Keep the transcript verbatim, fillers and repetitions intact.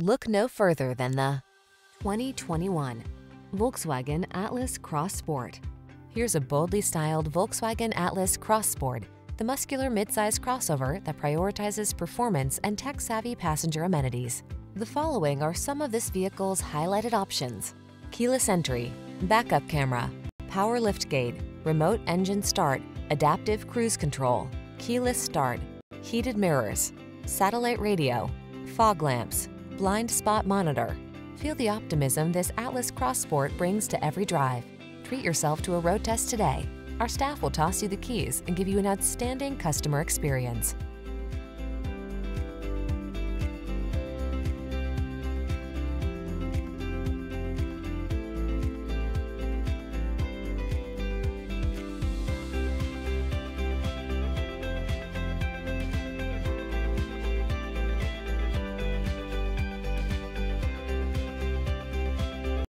Look no further than the twenty twenty-one Volkswagen Atlas Cross Sport. Here's a boldly styled Volkswagen Atlas Cross Sport, the muscular midsize crossover that prioritizes performance and tech-savvy passenger amenities. The following are some of this vehicle's highlighted options: keyless entry, backup camera, power liftgate, remote engine start, adaptive cruise control, keyless start, heated mirrors, satellite radio, fog lamps, blind spot monitor. Feel the optimism this Atlas Cross Sport brings to every drive. Treat yourself to a road test today. Our staff will toss you the keys and give you an outstanding customer experience.